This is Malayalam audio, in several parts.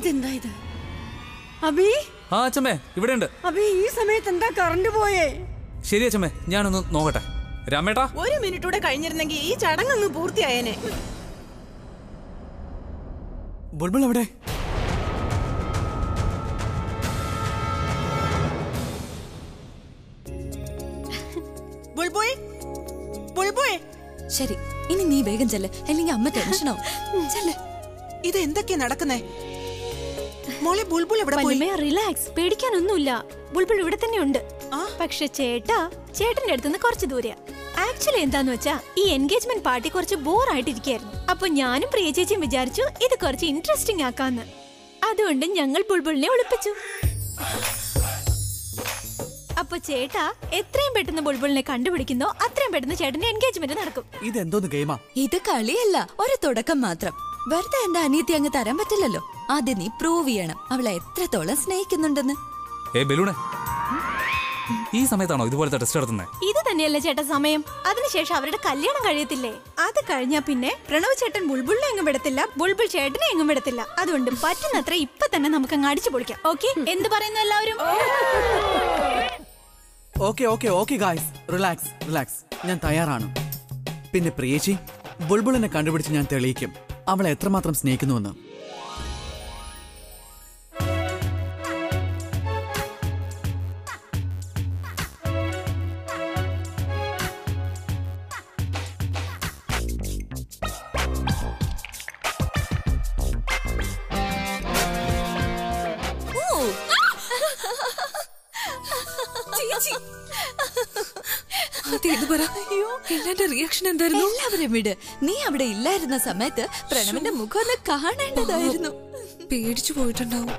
ഇതെന്താ ഇത്? അബി? ആ അച്ചമ്മേ ഇവിടെയുണ്ട്. അബി ഈ സമയത്ത് എന്താ കറണ്ട് പോയേ? ശരി അച്ചമ്മേ ഞാനൊന്ന് നോക്കട്ടെ. രാമേട്ടാ ഒരു മിനിറ്റ് കൂടെ കഴിഞ്ഞിരുന്നെങ്കിൽ ഈ ചടങ്ങൊന്ന് പൂർത്തിയായേനെ. ബുൾബുൾ എവിടെ? ബുൾബുൾ ബുൾബുൾ ശരി ഇനി നീ വേഗം ചെല്ല്, അല്ലെങ്കിൽ അമ്മ ടെൻഷനാവും. ചെല്ല്. ഇത് എന്തൊക്കെയാ നടക്കുന്നേ? മോളെ ബുൾബുൾ എവിടെ പോയി? അമ്മേ റിലാക്സ്, പേടിക്കാനൊന്നുമില്ല. ബുൾബുൾ ഇവിടെ തന്നെ ഉണ്ട്. പക്ഷെ ചേട്ടാ ചേട്ടന്റെ അടുത്തുനിന്ന് കുറച്ച് ദൂരെയാ. ആക്ച്വലി എന്താന്ന് വെച്ചാ ഈ എൻഗേജ്മെന്റ് പാർട്ടി കുറച്ച് ബോറായിട്ടിരിക്കായിരുന്നു. അപ്പൊ ഞാനും പ്രിയ ചേച്ചിയും വിചാരിച്ചു ഇത് കുറച്ച് ഇൻട്രസ്റ്റിംഗ് ആക്കാന്ന്. അതുകൊണ്ട് ഞങ്ങൾ ബുൾബുളിനെ ഒളിപ്പിച്ചു. അപ്പൊ ചേട്ടാ എത്രയും പെട്ടെന്ന് ബുൾബുളിനെ കണ്ടുപിടിക്കുന്നോ അത്രയും പെട്ടെന്ന് ചേട്ടന്റെ എൻഗേജ്മെന്റ് നടക്കും. ഇതെന്തോന്ന് ഗെയിമാ? ഇത് കളിയല്ല, ഒരു തുടക്കം മാത്രം. വെറുതെ എന്റെ അനിയത്തി അങ്ങ് തരാൻ പറ്റില്ലല്ലോ. ആദ്യം നീ പ്രൂവ് ചെയ്യണം അവളെ എത്രത്തോളം സ്നേഹിക്കുന്നുണ്ടെന്ന്. ഈ സമയത്താണോ ഇതുപോലത്തെ ടെസ്റ്റ് നടത്തുന്നത്? ഇത് തന്നെയല്ലേ ചേട്ടാ സമയം. അതിനുശേഷം അവരുടെ കല്യാണം കഴിയത്തില്ലേ? അത് കഴിഞ്ഞാ പിന്നെ പ്രണവ് ചേട്ടൻ ബുൾബുളിനെ എങ്ങും വിടത്തില്ല, ബുൾബുൾ ചേട്ടനെ എങ്ങും വിടത്തില്ല. അതുകൊണ്ട് പറ്റുന്നത്ര ഇപ്പൊ തന്നെ നമുക്ക് അങ്ങ് അടിച്ചു പൊളിക്കാം. ഓക്കെ, എന്ത് പറയുന്നു എല്ലാവരും? Okay okay okay guys, relax relax, ഞാൻ തയ്യാറാണ്. പിന്നെ പ്രിയേച്ചി, ബുൾബുളിനെ കണ്ടുപിടിച്ച് ഞാൻ തെളിയിക്കും അവളെ എത്രമാത്രം സ്നേഹിക്കുന്നുവെന്ന്. എല്ലാവരും വിട്. നീ അവിടെ ഇല്ലായിരുന്ന സമയത്ത് പ്രണവിന്റെ മുഖം ഒന്ന് കാണേണ്ടതായിരുന്നു. പേടിച്ചു പോയിട്ടുണ്ടാവും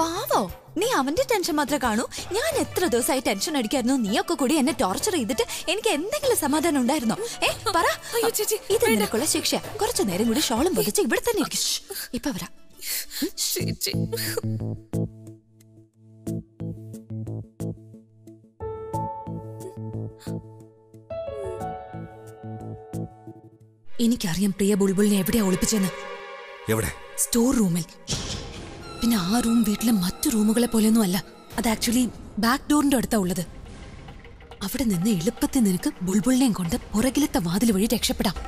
പാവോ. നീ അവന്റെ ടെൻഷൻ മാത്രം കാണൂ. ഞാൻ എത്ര ദിവസമായി ടെൻഷൻ അടിക്കായിരുന്നു. നീയൊക്കെ കൂടി എന്നെ ടോർച്ചർ ചെയ്തിട്ട് എനിക്ക് എന്തെങ്കിലും സമാധാനം ഉണ്ടായിരുന്നോ? ഏ പറ. ഇത് നിനക്കുള്ള ശിക്ഷ. കുറച്ചു നേരം കൂടി ഷോളും പൊതിച്ച് ഇവിടെ തന്നെ ഇരിക്കും. ഇപ്പൊ വരാ. എനിക്കറിയാം പ്രിയ ബുൾബുളിനെ എവിടെയാ ഒളിപ്പിച്ചെന്ന്. എവിടെ? സ്റ്റോർ റൂമിൽ. പിന്നെ ആ റൂം വീട്ടിലെ മറ്റു റൂമുകളെ പോലെയൊന്നും അല്ല. അത് ആക്ച്വലി ബാക്ക് ഡോറിന്റെ അടുത്താ ഉള്ളത്. അവിടെ നിന്ന് എളുപ്പത്തിൽ നിനക്ക് ബുൾബുളിനെയും കൊണ്ട് പുറകിലത്തെ വാതിൽ വഴി രക്ഷപ്പെടാം.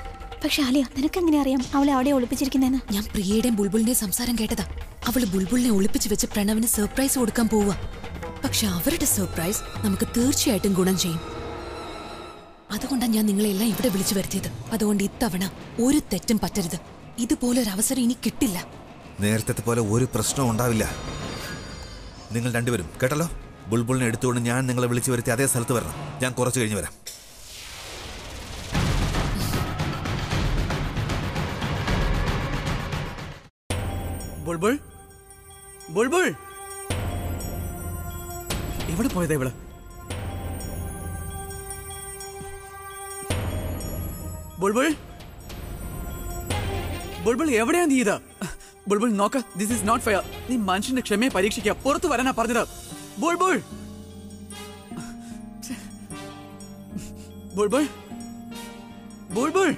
പക്ഷെ ആലിയ, നിനക്ക് എങ്ങനെ അറിയാം അവളെ അവിടെ ഒളിപ്പിച്ചിരിക്കുന്നതെന്ന്? ഞാൻ പ്രിയയുടെയും ബുൾബുളിന്റെയും സംസാരം കേട്ടതാ. അവള് ബുൾബുളിനെ ഒളിപ്പിച്ച് വെച്ച് പ്രണവിന് സർപ്രൈസ് കൊടുക്കാൻ പോവുക. പക്ഷെ അവരുടെ സർപ്രൈസ് നമുക്ക് തീർച്ചയായിട്ടും ഗുണം ചെയ്യും. അതുകൊണ്ടാണ് ഞാൻ നിങ്ങളെല്ലാം ഇവിടെ വിളിച്ചു വരുത്തിയത്. അതുകൊണ്ട് ഇത്തവണ ഒരു തെറ്റും പറ്റരുത്. ഇതുപോലൊരവസരം ഇനി കിട്ടില്ല. നേരത്തെ പോലെ ഒരു പ്രശ്നവും ഉണ്ടാവില്ല. നിങ്ങൾ രണ്ടുപേരും കേട്ടല്ലോ. ബുൾബുളിനെ എടുത്തുകൊണ്ട് ഞാൻ നിങ്ങളെ വിളിച്ചു വരുത്തി അതേ സ്ഥലത്ത് വരണം. ഞാൻ കുറച്ച് കഴിഞ്ഞ് വരാം. ബുൾബുൾ ബുൾബുൾ എവിടെ പോയതാ ഇവള്? ബുൾബുൾ ബുൾബുൾ എവിടെയാ നീ? ഇത് ബുൾബുൾ നോക്ക്, ദിസ് ഈസ് നോട്ട് ഫെയർ. നീ മനുഷ്യന്റെ ക്ഷമയെ പരീക്ഷിക്കുക. പുറത്തു വരാനാ പറഞ്ഞത്. ബുൾബുൾ ബുൾബുൾ ബുൾബുൾ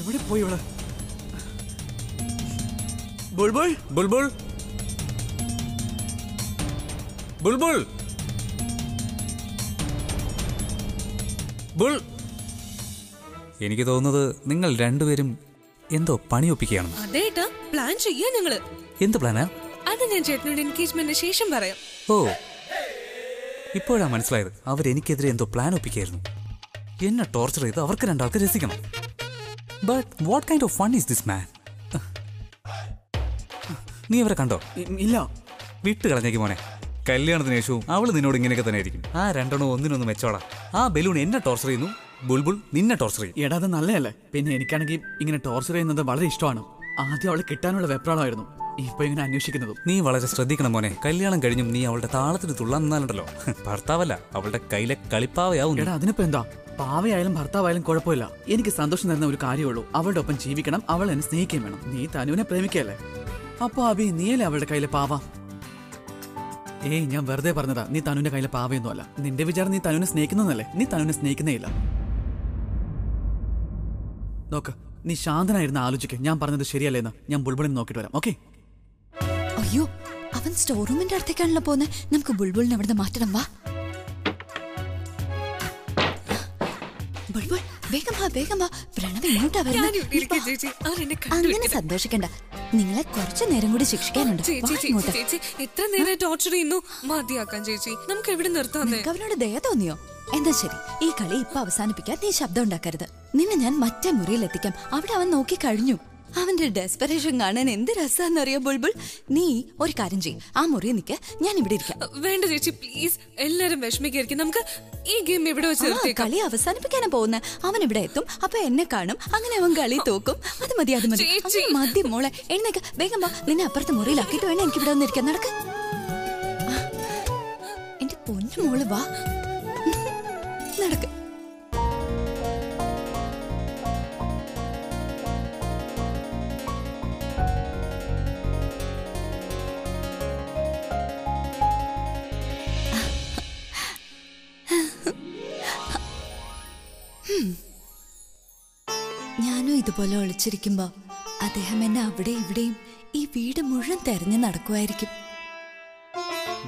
എവിടെ പോയി ഇവള്? ബുൾബുൾ ബുൾബുൾ ബുൾബുൾ ബുൾ. എനിക്ക് തോന്നുന്നത് നിങ്ങൾ രണ്ടുപേരും എന്തോ പണിയൊപ്പിക്കുകയാണെന്ന്. അതേട്ടാ, പ്ലാൻ ചെയ്യാം ഞങ്ങള്. എന്ത് പ്ലാനാ? അത് ഞാൻ ചേട്ടനോട് എൻഗേജ്മെന്റിന് ശേഷം പറയാം. ഓ, ഇപ്പോഴാ മനസ്സിലായത്. അവരെനിക്കെതിരെ എന്തോ പ്ലാൻ ഒപ്പിക്കായിരുന്നു. എന്നെ ടോർച്ചർ ചെയ്ത് അവർക്ക് രണ്ടാൾക്ക് രസിക്കണം. But what kind of fun is this man? നീ അവരെ കണ്ടോ? ഇല്ല. വിട്ട് കളഞ്ഞേക്ക് മോനെ. കല്യാണത്തിന് ശേഷവും അവള് നിന്നോട് ഇങ്ങനെയൊക്കെ തന്നെ ആയിരിക്കും. ആ രണ്ടെണ്ണോ ഒന്നിനൊന്ന് മെച്ചോടാ. ആ ബലൂൺ എന്നെ ടോർച്ചർ ചെയ്യുന്നു, ബുൾബുൾ നിന്നെ ടോർച്ചർ ചെയ്യും. എടാ അത് നല്ലതല്ലേ. പിന്നെ എനിക്കാണെങ്കിൽ ഇങ്ങനെ ടോർച്ചർ ചെയ്യുന്നത് വളരെ ഇഷ്ടമാണ്. ആദ്യം അവളെ കിട്ടാനുള്ള വെപ്രാളമായിരുന്നു, ഇപ്പൊ ഇങ്ങനെ അന്വേഷിക്കുന്നത്. നീ വളരെ ശ്രദ്ധിക്കണം മോനെ. കല്യാണം കഴിഞ്ഞും നീ അവളുടെ താളത്തിന് തുള്ളാന്നുണ്ടല്ലോ, ഭർത്താവല്ല അവളുടെ കയ്യിലെ കളിപ്പാവയാവും. എടാ അതിനിപ്പോ എന്താ? പാവയായാലും ഭർത്താവായാലും കുഴപ്പമില്ല. എനിക്ക് സന്തോഷം തരുന്ന ഒരു കാര്യമുള്ളൂ, അവളുടെ ഒപ്പം ജീവിക്കണം, അവൾ എന്നെ സ്നേഹിക്കുകയും വേണം. നീ തനുവിനെ പ്രേമിക്കല്ലേ? അപ്പൊ അബി നീയല്ലേ അവളുടെ കയ്യിലെ പാവ. ഏയ് ഞാൻ വെറുതെ പറഞ്ഞതാ. നീ തനുവിന്റെ കയ്യിലെ പാവയൊന്നും അല്ല. നിന്റെ വിചാരം നീ തനുവിനെ സ്നേഹിക്കുന്നല്ലേ. നീ തനുവിനെ സ്നേഹിക്കുന്നേ ഇല്ല. നോക്ക്, നീ ശാന്തനായിരുന്ന ആലോചിക്ക്. ഞാൻ പറഞ്ഞത് ശരിയല്ലേന്ന്. ഞാൻ ബുൾബുളിനെ നോക്കിട്ട് വരാം. ഓക്കെ. അയ്യോ, അവൻ സ്റ്റോർ റൂമിന്റെ അടുത്തേക്കാണല്ലോ പോകുന്നത്. നമുക്ക് ബുൾബുളിനെ അവിടെ മാറ്റണം. വാ ബുൾബുൾ, വേഗം വാ, വേഗം വാ. പ്രണവ് എങ്ങോട്ടാ വരുന്നത്? അങ്ങനെ സന്തോഷിക്കണ്ട, നിങ്ങളെ കുറച്ചു നേരം കൂടി ശിക്ഷിക്കാനുണ്ട്. എത്ര നേരം ടോർച്ചർ ചെയ്യുന്നു, മതിയാക്കാൻ ചേച്ചി. നമുക്ക് എവിടെ നിർത്താം? അവനോട് ദയ തോന്നിയോ? എന്താ ശരി, ഈ കളി ഇപ്പൊ അവസാനിപ്പിക്കാൻ നീ ശബ്ദം ഉണ്ടാക്കരുത്. നിന്നെ ഞാൻ മറ്റേ മുറിയിൽ എത്തിക്കാം. അവിടെ അവൻ നോക്കി കഴിഞ്ഞു. അവന്റെ ഡെസ്പെറേഷൻ കാണാൻ എന്ത് രസാന്നറിയോ ബുൾബുൾ? നീ ഒരു കാര്യം ചെയ്യും, ആ മുറിയിൽ നിൽക്കുക, ഞാൻ ഇവിടെ ഇരിക്കാം. വേണ്ട ചേച്ചി, പ്ലീസ്. എല്ലാരും വിഷമിക്കായിരിക്കും. നമുക്ക് ഈ ഗെയിം ഇവിടെ വെച്ച് കളി അവസാനിപ്പിക്കാനാ പോകുന്നത്. അവൻ ഇവിടെ എത്തും, അപ്പൊ എന്നെ കാണും, അങ്ങനെ അവൻ കളി തോക്കും. അത് മതി, അത് മതി, മതി മോളെ. എഴുന്നേക്ക, വേഗം വാ. നിന്നെ അപ്പുറത്തെ മുറിയിലാക്കിയിട്ട് വേണം എനിക്ക് ഇവിടെ വന്നിരിക്കാൻ. നടക്ക എന്റെ പൊന്നു മോള്, വാ നടക്ക. ഞാനും ഇതുപോലെ ഒളിച്ചിരിക്കുമ്പോ അദ്ദേഹം എന്നെ അവിടെ ഇവിടെയും ഈ വീട് മുഴുവൻ തെരഞ്ഞു നടക്കുമായിരിക്കും.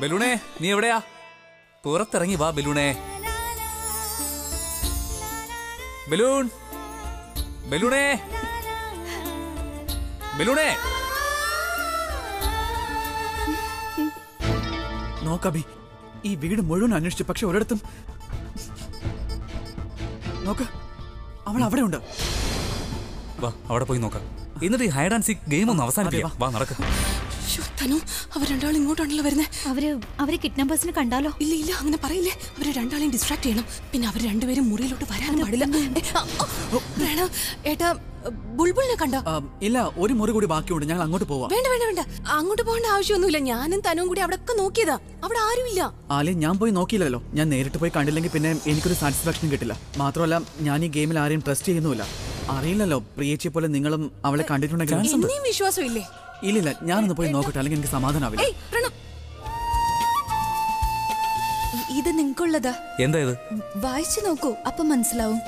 ബലൂണേ, നീ എവിടെയാ? പുറത്തിറങ്ങി വാ ബലൂണേ. ബലൂൺ, ബലൂണേ, ബലൂണേ. നോക്കബി, ഈ വീട് മുഴുവൻ അന്വേഷിച്ചു, പക്ഷെ ഒരിടത്തും നോക്ക്, അവൾ അവിടെ ഉണ്ട്. വാ, അവിടെ പോയി നോക്കാം. എന്നിട്ട് ഈ ഹൈഡ് ആൻഡ് സീക്ക് ഗെയിം ഒന്ന് അവസാനിപ്പിക്കാം. വാ നടക്ക. തനു, അവർ രണ്ടാളും ഇങ്ങോട്ടാണല്ലോ വരുന്നത്. അവരെ കിഡ്നാപ്പേഴ്സിനെ കണ്ടാലോ? ഇല്ല ഇല്ല, അങ്ങനെ പറയില്ലേ. അവരെ രണ്ടാളെയും ഡിസ്ട്രാക്ട് ചെയ്യണം. പിന്നെ അവർ രണ്ടുപേരും മുറിയിലോട്ട് വരാൻ പാടില്ല. വേണം ഏട്ടാ, ബുൾബുളിനെ കണ്ടോ? ഇല്ല, ഒരു മുറി കൂടി ബാക്കിയുണ്ട്, ഞങ്ങൾ അങ്ങോട്ട് പോവാം. വേണ്ട വേണ്ട വേണ്ട, അങ്ങോട്ട് പോകേണ്ട ആവശ്യമൊന്നുമില്ല. ഞാനും തനുവും കൂടി അവിടെ ഒക്കെ നോക്കിയതാ, അവിടെ ആരുമില്ല. ആലിയ, ഞാൻ പോയി നോക്കിയില്ലല്ലോ. ഞാൻ നേരിട്ട് പോയി കണ്ടില്ലെങ്കിൽ പിന്നെ എനിക്കൊരു സാറ്റിസ്ഫാക്ഷൻ കിട്ടില്ല. മാത്രമല്ല, ഞാൻ ഈ ഗെയിമിൽ ആരെയും ട്രസ്റ്റ് ചെയ്യുന്നുമില്ല. അറിയില്ലല്ലോ, പ്രിയേച്ചിയെ പോലെ നിങ്ങളും അവളെ കണ്ടിട്ടുണ്ടെങ്കിൽ വിശ്വാസം ഇല്ലേ? ഇല്ലില്ല, ഞാനൊന്ന് പോയി നോക്കട്ടെ, അല്ലെങ്കിൽ എനിക്ക് സമാധാനമാവില്ല. ഇത് നിങ്ങൾക്കുള്ളതാ? എന്താ ഇത്? വായിച്ചു നോക്കൂ, അപ്പം മനസ്സിലാവും.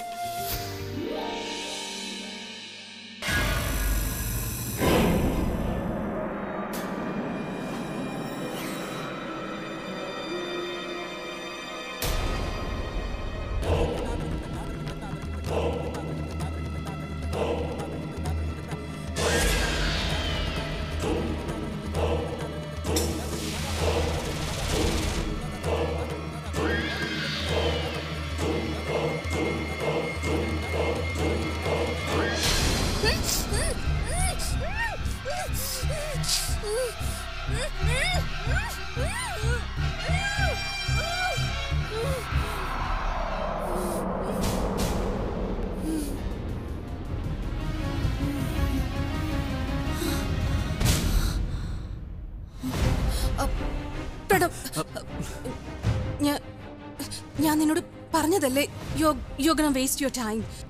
ഞാൻ നിന്നോട് പറഞ്ഞതല്ലേ,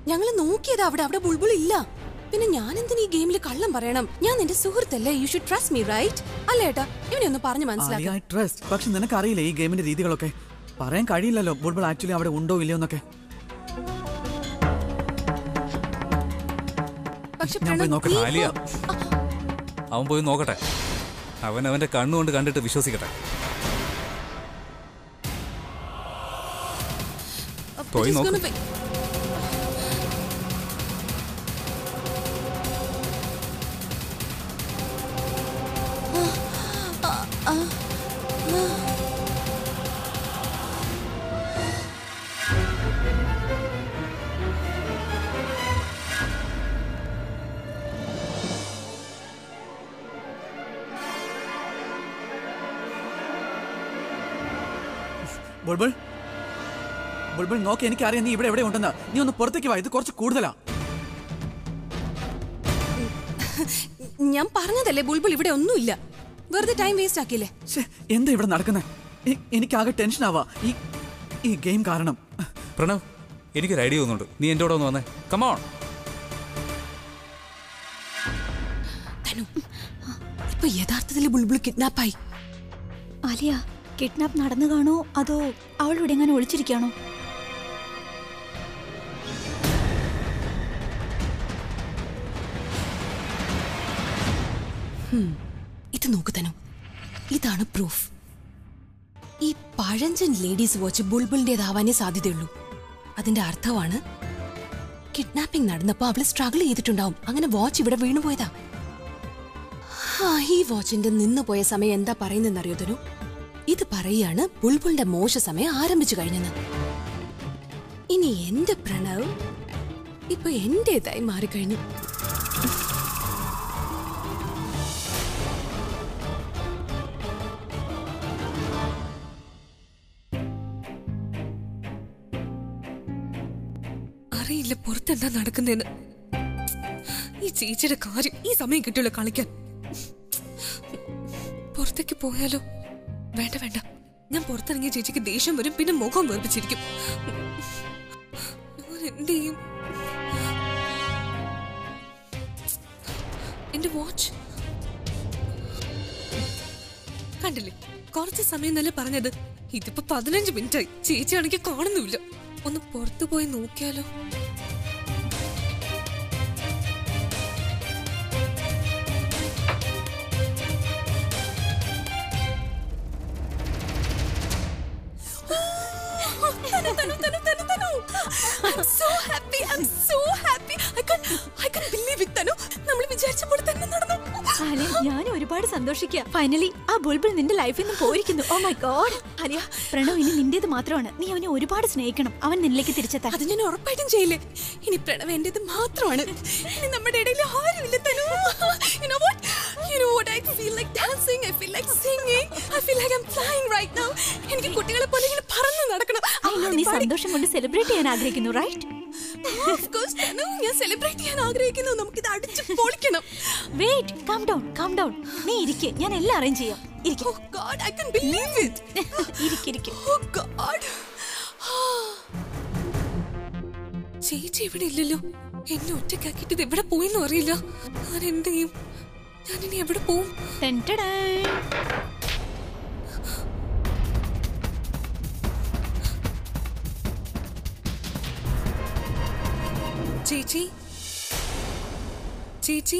ഞങ്ങൾ നോക്കിയത് അവിടെ ബുൾബുൾ ഇല്ല. പിന്നെ ഞാൻ എന്തിനാ ഈ ഗെയിമിൽ കള്ളം പറയണം? ഞാൻ നിന്റെ സുഹൃത്തല്ലേ, you should trust me, right അല്ലേ ഏട്ടാ? ഇവനെ ഒന്ന് പറഞ്ഞു മനസ്സിലായി. ട്രസ്റ്റ്, പക്ഷെ നിനക്കറിയില്ല ഈ ഗെയിമിന്റെ രീതികളൊക്കെ. പറയാൻ കഴിയില്ലല്ലോ ബുൾബുൾ ആക്ച്വലി അവിടെ ഉണ്ടോ ഇല്ലയോ എന്നൊക്കെ. അവൻ പോയി നോക്കട്ടെ, അവൻ അവന്റെ കണ്ണുകൊണ്ട് കണ്ടിട്ട് വിശ്വസിക്കട്ടെ. പോയി നോക്ക്. ബുൾബുൾ, ബുൾബുൾ നോക്കി, എനിക്കറിയാം നീ ഇവിടെ എവിടെ ഉണ്ടെന്ന്. നീ ഒന്ന് പുറത്തേക്ക് വാ, ഇത് കുറച്ച് കൂടുതലാ. ഞാൻ പറഞ്ഞതല്ലേ ബുൾബുൾ ഇവിടെ ഒന്നുമില്ല, വെറുതെ ടൈം വേസ്റ്റ് ആക്കിയില്ലേ. എന്താ ഇവിടെ നടക്കുന്നത്? എനിക്കാകെ ടെൻഷൻ ആവാ ഈ ഗെയിം കാരണം. പ്രണവ്, എനിക്കൊരു ഐഡിയ ഒന്നുണ്ട്, നീ എൻ്റെ കൂടെ ഒന്ന് വന്നേ. കമോൺ. ഇപ്പൊ യഥാർത്ഥത്തിൽ ബുൾബുൾ കിഡ്നാപ്പായി. ആലിയ, കിഡ്നാപ്പ് നടന്നു കാണോ, അതോ അവളിവിടെ എങ്ങനെ ഒളിച്ചിരിക്കാണോ? ഇത് നോക്കു തനു, ഇതാണ് പ്രൂഫ്. ഈ പഴഞ്ചൻ ലേഡീസ് വാച്ച് ബുൾബുളിൻ്റെതാവാനേ സാധ്യതയുള്ളൂ. അതിന്റെ അർത്ഥമാണ് കിഡ്നാപ്പിംഗ് നടന്നപ്പോൾ അവള് സ്ട്രഗിൾ ചെയ്തിട്ടുണ്ടാവും, അങ്ങനെ വാച്ച് ഇവിടെ വീണുപോയതാ. ഈ വാച്ചിന്റെ നിന്നുപോയ സമയം എന്താ പറയുന്നതെന്നറിയോ തനു? ഇത് പറയുകയാണ് ബുൾബുളിന്റെ മോശ സമയം ആരംഭിച്ചു കഴിഞ്ഞെന്ന്. ഇനി എന്റെ പ്രണവ് ഇപ്പൊ എന്റേതായി മാറിക്കഴിഞ്ഞു. അറിയില്ല പുറത്തെന്താ നടക്കുന്നേന്ന്. ഈ ചേച്ചിയുടെ കാര്യം ഈ സമയം കിട്ടുള്ളൂ കളിക്കാൻ. പുറത്തേക്ക് പോയാലോ? വേണ്ട വേണ്ട, ഞാൻ പുറത്തിറങ്ങിയ ചേച്ചിക്ക് ദേഷ്യം വരും, പിന്നെ മുഖം വെറുപ്പിച്ചിരിക്കും. എന്റെ വാച്ച് കണ്ടില്ലേ? കുറച്ച് സമയം എന്നല്ലേ പറഞ്ഞത്, ഇതിപ്പോ 15 മിനിറ്റായി. ചേച്ചിയാണെങ്കിൽ കാണുന്നുമില്ല. ഒന്ന് പുറത്തു പോയി നോക്കിയാലോ? ഞാൻ ഒരുപാട് സന്തോഷിക്കുക, ഫൈനലി ആ ബുൾബുൾ നിന്റെ ലൈഫിൽ നിന്ന് പോയിരിക്കുന്നു. Oh my god Alia, Pranav ഇനി നിന്റേത് മാത്രമാണ്. നീ അവനെ ഒരുപാട് സ്നേഹിക്കണം, അവൻ നിന്നിലേക്ക് തിരിച്ചെത്താൻ. അത് ഞാൻ ഉറപ്പായിട്ടും ചെയ്യില്ലേ. ഇനി പ്രണവ് എന്റേത് മാത്രമാണ്, ഇനി നമ്മുടെ ഇടയിൽ ആരുമില്ല. എനിക്ക് കുട്ടികളെ പോലെ ഇങ്ങനെ പറന്നു നടക്കണം. നീ സന്തോഷം കൊണ്ട് സെലിബ്രേറ്റ് ചെയ്യാൻ ആഗ്രഹിക്കുന്നു, റൈറ്റ്? ചേച്ചി ഇവിടെ ഇല്ലല്ലോ. എന്നെ ഒറ്റക്കാക്കിട്ട് ഇത് എവിടെ പോയെന്നും അറിയില്ല. ഞാൻ എന്ത് ചെയ്യും? ഞാനിനി എവിടെ പോവും? ചേച്ചി, ചേച്ചി,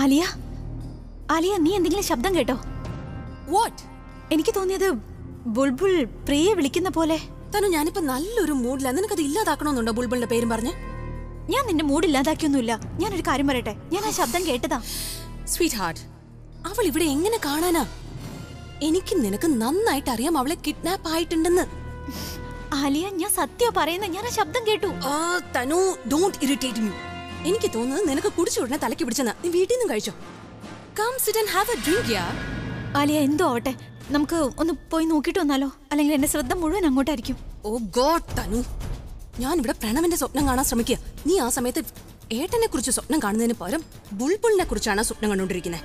ആലിയ, ആലിയ, നീ എന്തെങ്കിലും ശബ്ദം കേട്ടോ? വാട്ട്? എനിക്ക് തോന്നിയത് ബുൾബുൾ പ്രിയെ വിളിക്കുന്ന പോലെ. തനു, ഞാനിപ്പോ നല്ലൊരു മൂഡിലാണ്. നിനക്കത് ഇല്ലാതാക്കണമെന്നുണ്ടോ? ബുൾബുളിന്റെ പേരും പറഞ്ഞ് ഞാൻ നിന്റെ മൂഡ് ഇല്ലാതാക്കിയൊന്നുമില്ല. ഞാനൊരു കാര്യം പറയട്ടെ, ഞാൻ ആ ശബ്ദം കേട്ടതാ. സ്വീറ്റ് ഹാർട്ട്, അവൾ ഇവിടെ എങ്ങനെ കാണാനാ? എനിക്ക് നിനക്ക് നന്നായിട്ട് അറിയാം അവളെ കിഡ്നാപ്പ് ആയിട്ടുണ്ടെന്ന്. ആലിയ, ഞാൻ സത്യ പറയുന്ന, ഞാൻ ആ ശബ്ദം കേട്ടു. Tanu, don't irritate me. എനിക്ക് തോന്നുന്നത് നിനക്ക് കുടിച്ച ഉടനെ തലയ്ക്ക് പിടിച്ചെന്നാ. നീ വീട്ടിൽ നിന്നും കഴിച്ചോ. Come sit and have a drink. Alia, എന്തോ ആവട്ടെ, നമുക്ക് ഒന്ന് പോയി നോക്കിട്ട് വന്നാലോ? അല്ലെങ്കിൽ എന്റെ ശ്രദ്ധ മുഴുവൻ അങ്ങോട്ടായിരിക്കും. ഓ ഗോഡ് തനു, ഞാൻ ഇവിടെ പ്രണവന്റെ സ്വപ്നം കാണാൻ ശ്രമിക്കുക. നീ ആ സമയത്ത് ഏട്ടനെ കുറിച്ച് സ്വപ്നം കാണുന്നതിന് പകരം ബുൾബുളിനെ കുറിച്ചാണ് സ്വപ്നം കണ്ടുകൊണ്ടിരിക്കുന്നത്.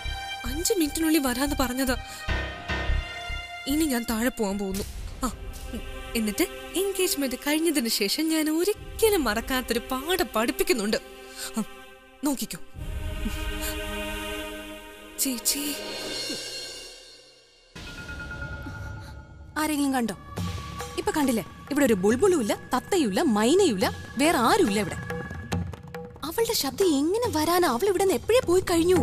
5 മിനിറ്റിനുള്ളിൽ വരാന്ന് പറഞ്ഞതാ. ഇനി ഞാൻ താഴെ പോകാൻ പോകുന്നു. ആ, എന്നിട്ട് എൻഗേജ്മെന്റ് കഴിഞ്ഞതിന് ശേഷം ഞാൻ ഒരിക്കലും മറക്കാത്തൊരു പാഠം പഠിപ്പിക്കുന്നുണ്ട്, നോക്കിക്കോ. ചേച്ചി, ആരെങ്കിലും കണ്ടോ? ഇപ്പൊ കണ്ടില്ലേ, ഇവിടെ ഒരു ബുൾബുളും ഇല്ല, തത്തയുമില്ല, മൈനയുമില്ല, വേറെ ആരുമില്ല ഇവിടെ. അവളുടെ ശബ്ദം എങ്ങനെ വരാനാ? അവൾ ഇവിടെ നിന്ന് എപ്പോഴേ പോയി കഴിഞ്ഞു.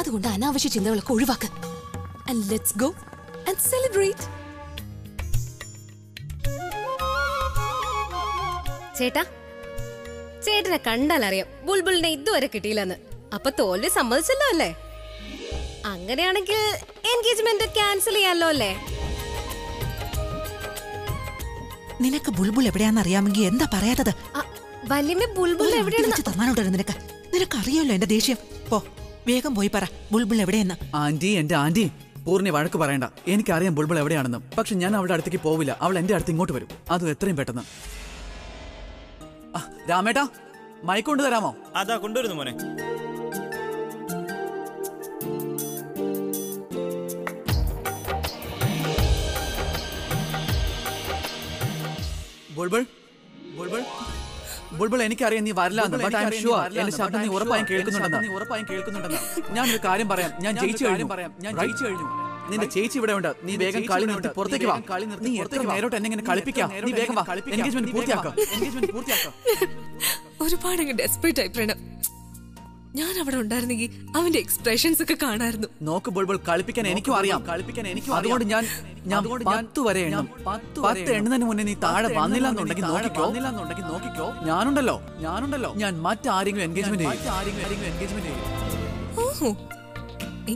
അതുകൊണ്ട് അനാവശ്യ ചിന്തകളൊക്കെ ഒഴിവാക്ക. And let's go and celebrate. ചേട്ടാ, ചേട്ടനെ കണ്ടാൽ അറിയാം ബുൾബുളിനെ ഇതുവരെ കിട്ടിയില്ലെന്ന്. അപ്പൊ തോൽവി സമ്മതിച്ചല്ലോ അല്ലേ? അങ്ങനെയാണെങ്കിൽ എൻഗേജ്മെന്റ് ക്യാൻസൽ ചെയ്യാലോ അല്ലേ? നിനക്ക് ബുൾബുൾ എവിടെയാണെന്ന് അറിയാമെങ്കിൽ എന്താ പറയാത്തത്? വലിയ ബുൾബുൾ എവിടെയാണെന്ന് തന്നാനുണ്ടായിരുന്നു നിനക്ക്. നിനക്കറിയാമല്ലോ എന്റെ ദേഷ്യം. പോ, വേഗം പോയി പറ ബുൾബുൾ എവിടെയെന്ന്. ആന്റി, എന്റെ ആന്റി, പൂർണ്ണി വഴക്ക് പറയണ്ട, എനിക്കറിയാം ബുൾബിൾ എവിടെയാണെന്നും. പക്ഷെ ഞാൻ അവളുടെ അടുത്തേക്ക് പോവില്ല, അവൾ എന്റെ അടുത്ത് ഇങ്ങോട്ട് വരും, അതും എത്രയും പെട്ടെന്ന്. രാമേട്ടാ മൈക്ക് കൊണ്ടുതരാമോ? അതാ കൊണ്ടുവരുന്നു മോനെ. ബുൾബിൾ ബുൾബിൾ ബുൾബിൾ, എനിക്കറിയാം നീ വരില്ല, എന്റെ ശബ്ദം നീ ഉറപ്പായും കേൾക്കുന്നുണ്ടെന്ന്. ഞാനൊരു കാര്യം പറയാം, ഞാൻ ജയിച്ചു കഴിഞ്ഞു. നിന്റെ ചേച്ചി ഇവിടെ ഉണ്ട്, നീ വേഗം കളി നിർത്തി പുറത്തേക്ക് വാ. നീ എത്ര നേരോട്ട് എന്നെ ഇങ്ങനെ കളിപ്പിക്കാം, നീ വേഗം വാ. എൻഗേജ്മെന്റ് പൂർത്തിയാക്കാം. ഒരുപാട് ഡെസ്പേർട്ട് ആയി പ്രണവ്. ഞാൻ അവിടെ ഉണ്ടായിരുന്നെങ്കിൽ അവന്റെ എക്സ്പ്രഷൻസ് ഒക്കെ കാണായിരുന്നു. നോക്ക് ബുൾബിൾ, കളിപ്പിക്കാൻ എനിക്കും അറിയാം, അതുകൊണ്ട് ഞാൻ 10 വരെ എണ്ണം, 10 എണ്ണതിന് മുന്നേ നീ താഴെ വന്നില്ലാന്നുണ്ടെങ്കിൽ നോക്കിക്കോ. ഞാനുണ്ടല്ലോ, ഞാൻ മറ്റാരെങ്കിലും എൻഗേജ്മെന്റ് ചെയ്യും.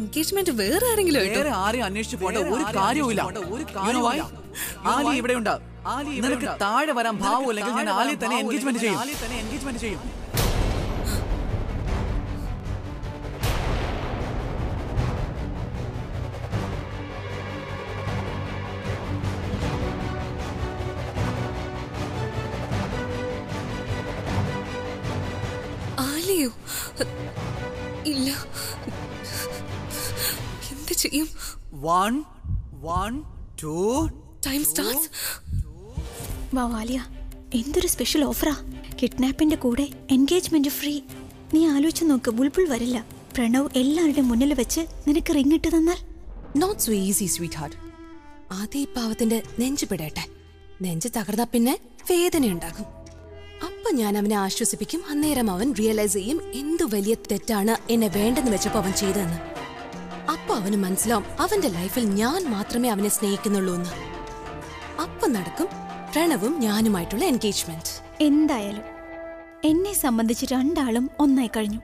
എൻഗേജ്മെന്റ് വേറെ ആരെങ്കിലും അന്വേഷിച്ചു പോകേണ്ട ഒരു കാര്യവുമില്ല. ആലി ഇവിടെയുണ്ട്, നിനക്ക് താഴെ വരാൻ ഭാവമില്ലെങ്കിൽ ഞാൻ ആലിയെ തന്നെ എൻഗേജ്മെന്റ് ചെയ്യും. ഇല്ല, എന്ത് ചെയ്യും? 1 1 2 ടൈം സ്റ്റാർട്ട്സ്. വാവാലിയ, എന്തൊരു സ്പെഷ്യൽ ഓഫറാ! കിഡ്നാപ്പിന്റെ കൂടെ എൻഗേജ്മെന്റ് ഫ്രീ. നീ ആലോചിച്ചു നോക്ക്, ബുൾബുൾ വരില്ല, പ്രണവ് എല്ലാവരുടെ മുന്നിൽ വെച്ച് നിനക്ക് റിംഗ് ഇട്ട് തന്നാൽ. Not so easy sweetheart. ആദ്യ ഈ പാവത്തിന്റെ നെഞ്ച് പിടയട്ടെ, നെഞ്ച് തകർന്നാ പിന്നെ വേദനയുണ്ടാകും. അപ്പൊ ഞാൻ അവനെ ആശ്വസിപ്പിക്കും, അന്നേരം അവൻ റിയലൈസ് ചെയ്യും എന്ത് വലിയ തെറ്റാണ് എന്നെ വേണ്ടെന്ന് വെച്ചപ്പോൾ അവൻ ചെയ്തതെന്ന്. അപ്പൊ അവന് മനസ്സിലാവും അവന്റെ ലൈഫിൽ ഞാൻ മാത്രമേ അവനെ സ്നേഹിക്കുന്നുള്ളൂ എന്ന്. അപ്പൊ നടക്കും പ്രണവും ഞാനുമായിട്ടുള്ള എൻഗേജ്മെന്റ്. എന്തായാലും എന്നെ സംബന്ധിച്ച് രണ്ടാളും ഒന്നായി കഴിഞ്ഞു.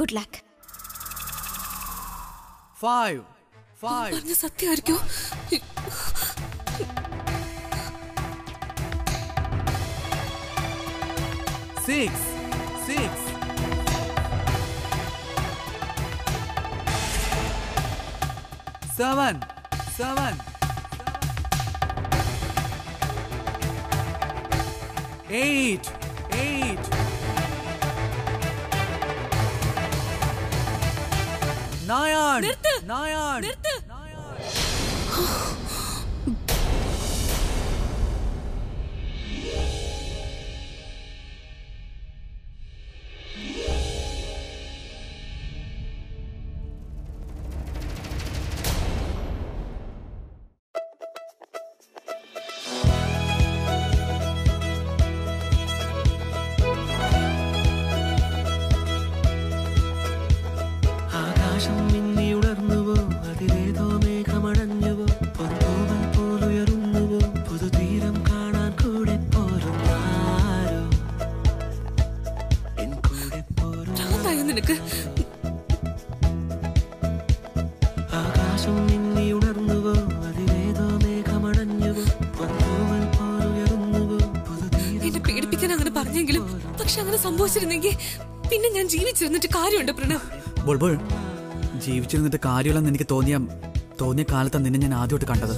Good luck. സത്യമായിരിക്കോ? Six. Seven. Eight. Nayan. പിന്നെ ഞാൻ ജീവിച്ചിരുന്നിട്ട് കാര്യമുണ്ട് പ്രണവ്. ബുൾബുൾ, ജീവിച്ചിരുന്നിട്ട് കാര്യമില്ലെന്ന് എനിക്ക് തോന്നിയ കാലത്താണ് നിന്നെ ഞാൻ ആദ്യമായിട്ട് കണ്ടത്.